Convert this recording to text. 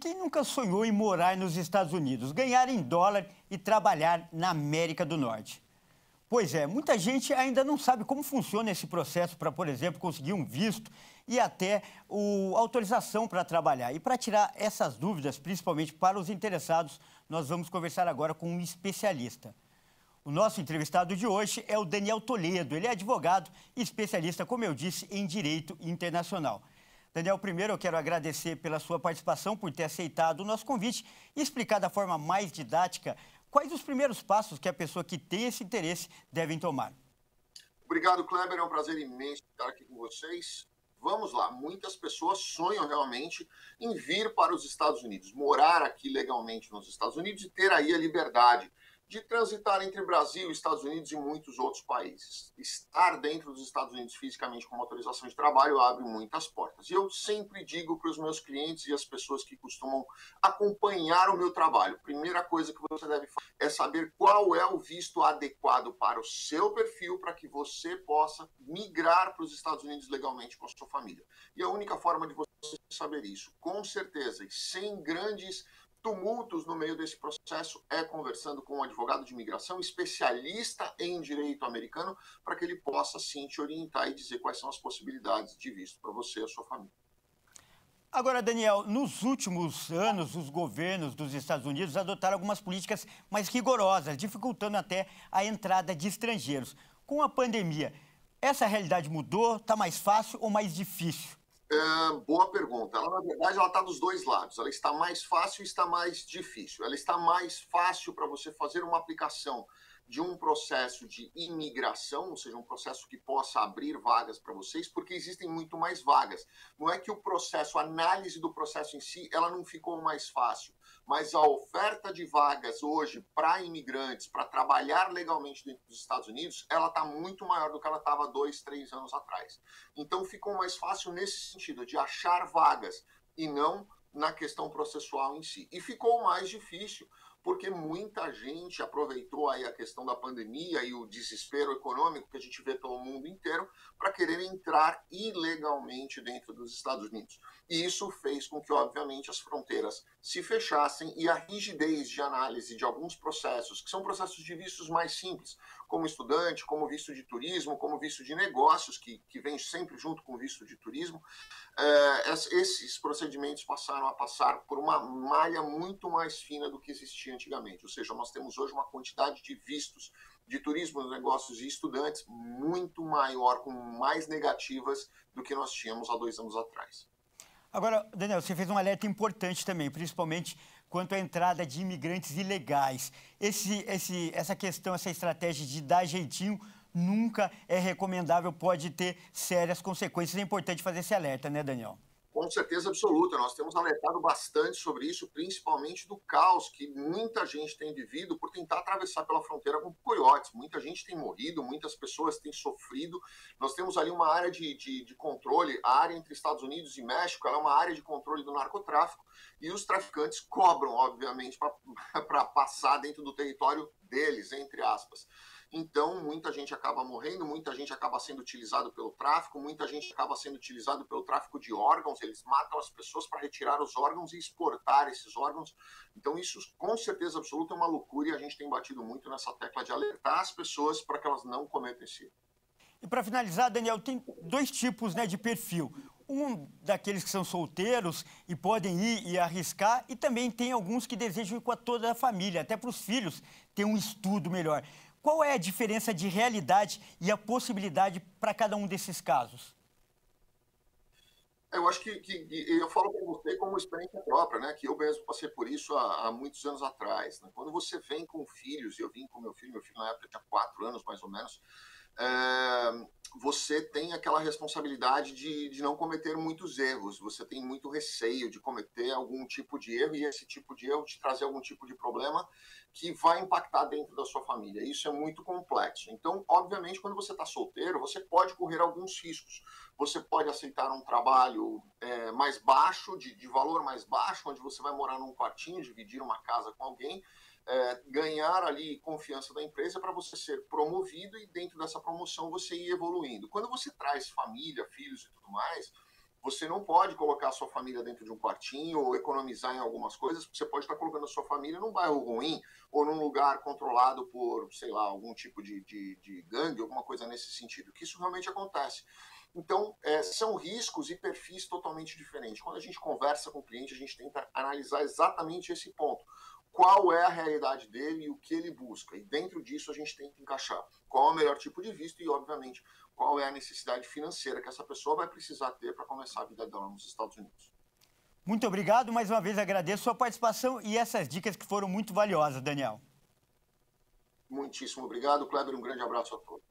Quem nunca sonhou em morar nos Estados Unidos, ganhar em dólar e trabalhar na América do Norte? Pois é, muita gente ainda não sabe como funciona esse processo para, por exemplo, conseguir um visto e até autorização para trabalhar. E para tirar essas dúvidas, principalmente para os interessados, nós vamos conversar agora com um especialista. O nosso entrevistado de hoje é o Daniel Toledo. Ele é advogado e especialista, como eu disse, em Direito Internacional. Daniel, primeiro eu quero agradecer pela sua participação, por ter aceitado o nosso convite e explicar da forma mais didática quais os primeiros passos que a pessoa que tem esse interesse devem tomar. Obrigado, Kleber. É um prazer imenso estar aqui com vocês. Vamos lá. Muitas pessoas sonham realmente em vir para os Estados Unidos, morar aqui legalmente nos Estados Unidos e ter aí a liberdade de transitar entre Brasil, Estados Unidos e muitos outros países. Estar dentro dos Estados Unidos fisicamente com autorização de trabalho abre muitas portas. E eu sempre digo para os meus clientes e as pessoas que costumam acompanhar o meu trabalho, a primeira coisa que você deve fazer é saber qual é o visto adequado para o seu perfil para que você possa migrar para os Estados Unidos legalmente com a sua família. E a única forma de você saber isso, com certeza, e sem grandes tumultos no meio desse processo é conversando com um advogado de imigração, especialista em direito americano, para que ele possa sim te orientar e dizer quais são as possibilidades de visto para você e a sua família. Agora, Daniel, nos últimos anos, os governos dos Estados Unidos adotaram algumas políticas mais rigorosas, dificultando até a entrada de estrangeiros. Com a pandemia, essa realidade mudou? Está mais fácil ou mais difícil? Boa pergunta. Ela, na verdade, ela está dos dois lados. Ela está mais fácil e está mais difícil. Ela está mais fácil para você fazer uma aplicação de um processo de imigração, ou seja, um processo que possa abrir vagas para vocês, porque existem muito mais vagas. Não é que o processo, a análise do processo em si, ela não ficou mais fácil, mas a oferta de vagas hoje para imigrantes, para trabalhar legalmente dentro dos Estados Unidos, ela está muito maior do que ela estava 2, 3 anos atrás. Então ficou mais fácil nesse sentido, de achar vagas e não na questão processual em si. E ficou mais difícil, porque muita gente aproveitou aí a questão da pandemia e o desespero econômico que a gente vê pelo mundo inteiro para querer entrar ilegalmente dentro dos Estados Unidos. E isso fez com que, obviamente, as fronteiras se fechassem e a rigidez de análise de alguns processos, que são processos de vistos mais simples, como estudante, como visto de turismo, como visto de negócios, que vem sempre junto com o visto de turismo, esses procedimentos passaram a passar por uma malha muito mais fina do que existia antigamente. Ou seja, nós temos hoje uma quantidade de vistos de turismo, negócios e estudantes muito maior, com mais negativas do que nós tínhamos há 2 anos atrás. Agora, Daniel, você fez um alerta importante também, principalmente quanto à entrada de imigrantes ilegais. Essa questão, essa estratégia de dar jeitinho nunca é recomendável, pode ter sérias consequências. É importante fazer esse alerta, né, Daniel? Com certeza absoluta, nós temos alertado bastante sobre isso, principalmente do caos que muita gente tem vivido por tentar atravessar pela fronteira com coiotes. Muita gente tem morrido, muitas pessoas têm sofrido. Nós temos ali uma área de controle, a área entre Estados Unidos e México, ela é uma área de controle do narcotráfico e os traficantes cobram, obviamente, para passar dentro do território deles, entre aspas. Então, muita gente acaba morrendo, muita gente acaba sendo utilizado pelo tráfico, muita gente acaba sendo utilizado pelo tráfico de órgãos, eles matam as pessoas para retirar os órgãos e exportar esses órgãos. Então, isso com certeza absoluta é uma loucura e a gente tem batido muito nessa tecla de alertar as pessoas para que elas não cometam esse erro. E para finalizar, Daniel, tem 2 tipos, né, de perfil. Um daqueles que são solteiros e podem ir e arriscar, e também tem alguns que desejam ir com toda a família, até para os filhos ter um estudo melhor. Qual é a diferença de realidade e a possibilidade para cada um desses casos? Eu acho que eu falo para você como experiência própria, né? Que eu mesmo passei por isso há muitos anos atrás, né? Quando você vem com filhos, e eu vim com meu filho na época tinha 4 anos mais ou menos, você tem aquela responsabilidade de não cometer muitos erros, você tem muito receio de cometer algum tipo de erro e esse tipo de erro te trazer algum tipo de problema que vai impactar dentro da sua família. Isso é muito complexo. Então, obviamente, quando você está solteiro, você pode correr alguns riscos. Você pode aceitar um trabalho mais baixo, de valor mais baixo, onde você vai morar num quartinho, dividir uma casa com alguém, ganhar ali confiança da empresa para você ser promovido e dentro dessa promoção você ir evoluindo. Quando você traz família, filhos e tudo mais, Você não pode colocar a sua família dentro de um quartinho ou economizar em algumas coisas, porque você pode estar colocando a sua família num bairro ruim ou num lugar controlado por, sei lá, algum tipo de gangue, alguma coisa nesse sentido, que isso realmente acontece. Então, são riscos e perfis totalmente diferentes. Quando a gente conversa com o cliente, a gente tenta analisar exatamente esse ponto. Qual é a realidade dele e o que ele busca? E dentro disso a gente tenta encaixar qual é o melhor tipo de visto e, obviamente, qual é a necessidade financeira que essa pessoa vai precisar ter para começar a vida dela nos Estados Unidos. Muito obrigado. Mais uma vez agradeço a sua participação e essas dicas que foram muito valiosas, Daniel. Muitíssimo obrigado, Kleber. Um grande abraço a todos.